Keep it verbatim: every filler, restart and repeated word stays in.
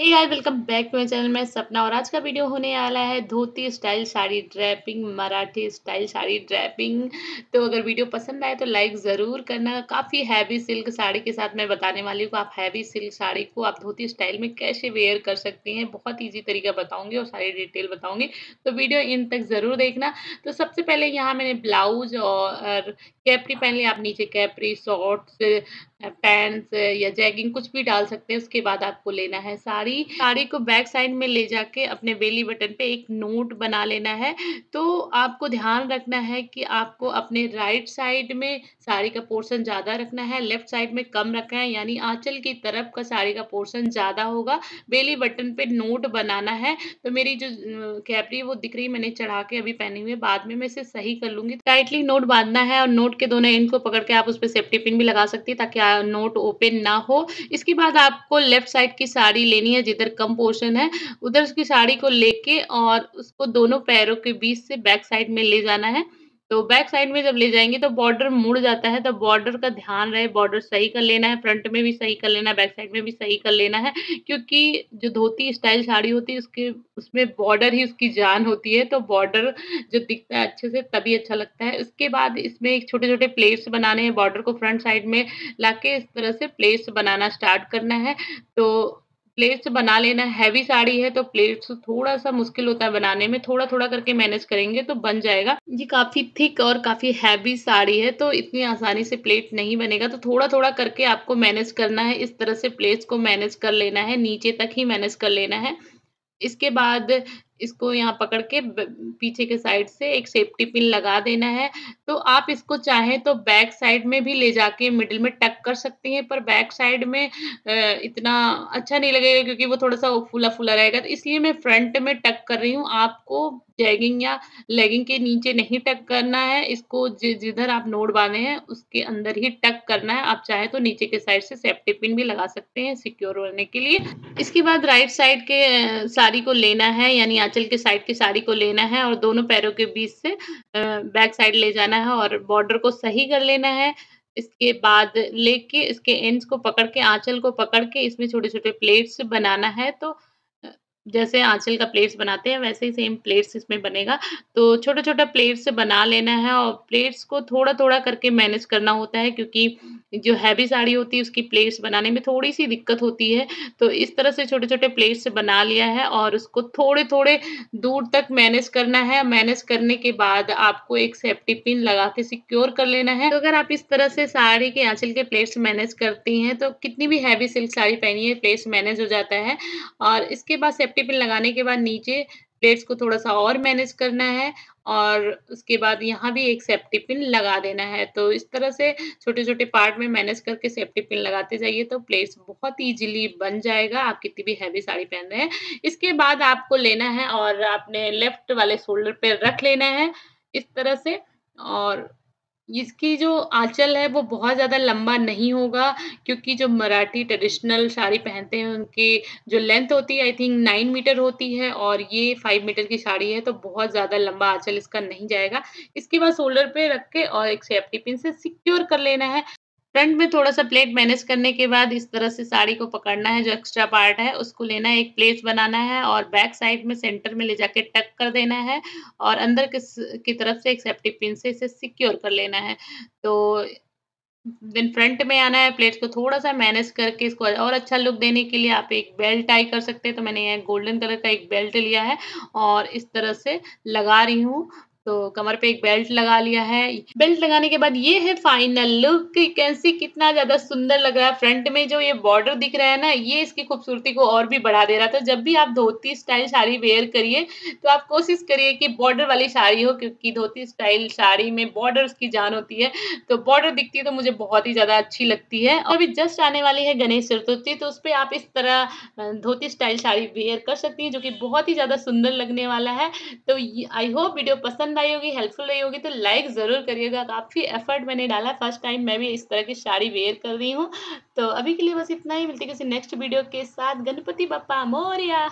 Hey guys, welcome back to my channel. मैं सपना और आज का वीडियो होने वाला है dhoti style sari draping, Marathi style sari draping. तो अगर वीडियो पसंद आए तो लाइक ज़रूर करना। काफ़ी हैवी सिल्क साड़ी के साथ मैं बताने वाली हूँ। आप हैवी सिल्क साड़ी को आप धोती स्टाइल में कैसे वेयर कर सकती हैं, बहुत ईजी तरीका बताऊँगी और सारी डिटेल बताऊँगी, तो वीडियो इन तक ज़रूर देखना। तो सबसे पहले यहाँ मैंने ब्लाउज और कैपरी पहन लिया। आप नीचे कैपरी, शॉर्ट्स, पैंट्स या जैगिंग कुछ भी डाल सकते हैं। उसके बाद आपको लेना है साड़ी। साड़ी को बैक साइड में ले जाके अपने बेली बटन पे एक नोट बना लेना है। तो आपको ध्यान रखना है कि आपको अपने राइट साइड में साड़ी का पोर्शन ज़्यादा रखना है, लेफ्ट साइड में कम रखना है, यानी आंचल की तरफ का साड़ी का पोर्शन ज़्यादा होगा। बेली बटन पे नोट बनाना है। तो मेरी जो कैपरी वो दिख रही मैंने चढ़ा के अभी पहनी हुई है, बाद में मैं इसे सही कर लूँगी। टाइटली नोट बांधना है और नोट के दोनों एंड को पकड़ के आप उस पर सेफ्टी पिन भी लगा सकती है ताकि नोट ओपन ना हो। इसके बाद आपको लेफ्ट साइड की साड़ी लेनी है, जिधर कम पोर्शन है उधर उसकी साड़ी को लेके और उसको दोनों पैरों के बीच से बैक साइड में ले जाना है। तो बैक साइड में जब ले जाएंगे तो बॉर्डर मुड़ जाता है, तो बॉर्डर का ध्यान रहे, बॉर्डर सही कर लेना है। फ्रंट में भी सही कर लेना है, बैक साइड में भी सही कर लेना है, क्योंकि जो धोती स्टाइल साड़ी होती है उसके उसमें बॉर्डर ही उसकी जान होती है। तो बॉर्डर जो दिखता है अच्छे से तभी अच्छा लगता है। उसके बाद इसमें एक छोटे छोटे प्लेट्स बनाने हैं। बॉर्डर को फ्रंट साइड में ला के इस तरह से प्लेट्स बनाना स्टार्ट करना है। तो प्लेट्स बना लेना। हैवी साड़ी है तो प्लेट्स थोड़ा सा मुश्किल होता है बनाने में, थोड़ा थोड़ा करके मैनेज करेंगे तो बन जाएगा। ये काफ़ी थिक और काफ़ी हैवी साड़ी है तो इतनी आसानी से प्लेट नहीं बनेगा, तो थोड़ा थोड़ा करके आपको मैनेज करना है। इस तरह से प्लेट्स को मैनेज कर लेना है, नीचे तक ही मैनेज कर लेना है। इसके बाद इसको यहाँ पकड़ के पीछे के साइड से एक सेफ्टी पिन लगा देना है। तो आप इसको चाहें तो बैक साइड में भी ले जाके मिडिल में टक कर सकती हैं, पर बैक साइड में इतना अच्छा नहीं लगेगा क्योंकि वो थोड़ा सा फूला फूला रहेगा, तो इसलिए मैं फ्रंट में टक कर रही हूँ। आपको जैगिंग या लेगिंग के नीचे नहीं टक करना है, इसको जिधर आप नोट बांधे हैं उसके अंदर ही टक करना है। आप चाहे तो नीचे के साइड से सेफ्टी पिन भी लगा सकते हैं सिक्योर होने के लिए। इसके बाद राइट साइड के साड़ी को लेना है, यानी आंचल के साइड की साड़ी को लेना है और दोनों पैरों के बीच से बैक साइड ले जाना है और बॉर्डर को सही कर लेना है। इसके बाद लेके इसके एंड्स को पकड़ के आंचल को पकड़ के इसमें छोटे छोटे प्लेट्स बनाना है। तो जैसे आंचल का प्लेट्स बनाते हैं वैसे ही सेम प्लेट्स इसमें बनेगा। तो छोटा छोटा प्लेट्स बना लेना है और प्लेट्स को थोड़ा थोड़ा करके मैनेज करना होता है, क्योंकि जो हैवी साड़ी होती है उसकी प्लेट्स बनाने में थोड़ी सी दिक्कत होती है। तो इस तरह से छोटे छोटे प्लेट्स बना लिया है और उसको थोड़े थोड़े दूर तक मैनेज करना है। मैनेज करने के बाद आपको एक सेफ्टी पिन लगा के सिक्योर कर लेना है। तो अगर आप इस तरह से साड़ी के आंचल के प्लेट्स मैनेज करती हैं तो कितनी भी हैवी सिल्क साड़ी पहनी है प्लेट्स मैनेज हो जाता है। और इसके बाद टिपिन लगाने के बाद नीचे प्लेट्स को थोड़ा सा और मैनेज करना है और उसके बाद यहाँ भी एक सेफ्टी पिन लगा देना है। तो इस तरह से छोटे छोटे पार्ट में मैनेज करके सेफ्टी पिन लगाते जाइए तो प्लेट्स बहुत इजीली बन जाएगा, आप कितनी भी हैवी साड़ी पहन रहे हैं। इसके बाद आपको लेना है और आपने लेफ्ट वाले शोल्डर पर रख लेना है इस तरह से। और इसकी जो आंचल है वो बहुत ज़्यादा लंबा नहीं होगा, क्योंकि जो मराठी ट्रेडिशनल साड़ी पहनते हैं उनकी जो लेंथ होती है आई थिंक नाइन मीटर होती है और ये फाइव मीटर की साड़ी है, तो बहुत ज़्यादा लंबा आंचल इसका नहीं जाएगा। इसके बाद शोल्डर पे रख के और एक सेफ्टी पिन से सिक्योर कर लेना है। फ्रंट में थोड़ा सा प्लेट मैनेज करने के बाद इस तरह से साड़ी को पकड़ना है, जो एक्स्ट्रा पार्ट है उसको लेना है, एक प्लेट बनाना है और बैक साइड में सेंटर में ले जाके टक कर देना है और अंदर की तरफ से एक सेफ्टी पिन से इसे सिक्योर कर लेना है। तो देन फ्रंट में आना है, प्लेट्स को थोड़ा सा मैनेज करके इसको और अच्छा लुक देने के लिए आप एक बेल्ट टाई कर सकते हैं। तो मैंने यहाँ गोल्डन कलर का एक बेल्ट लिया है और इस तरह से लगा रही हूँ। तो कमर पे एक बेल्ट लगा लिया है। बेल्ट लगाने के बाद ये है फाइनल लुक। कैन सी कितना ज़्यादा सुंदर लग रहा है। फ्रंट में जो ये बॉर्डर दिख रहा है ना, ये इसकी खूबसूरती को और भी बढ़ा दे रहा है। तो जब भी आप धोती स्टाइल साड़ी वेयर करिए तो आप कोशिश करिए कि बॉर्डर वाली साड़ी हो, क्योंकि धोती स्टाइल साड़ी में बॉर्डर उसकी जान होती है। तो बॉर्डर दिखती है तो मुझे बहुत ही ज़्यादा अच्छी लगती है। और अभी जस्ट आने वाली है गणेश चतुर्थी, तो उस पर आप इस तरह धोती स्टाइल साड़ी वेयर कर सकती हैं, जो कि बहुत ही ज़्यादा सुंदर लगने वाला है। तो आई होप वीडियो पसंद आई होगी, हेल्पफुल रही होगी, तो लाइक ज़रूर करिएगा। काफ़ी एफर्ट मैंने डाला, फर्स्ट टाइम मैं भी इस तरह की साड़ी वेयर कर रही हूँ। तो अभी के लिए बस इतना ही, मिलते किसी नेक्स्ट वीडियो के साथ। गणपति बप्पा मोरया।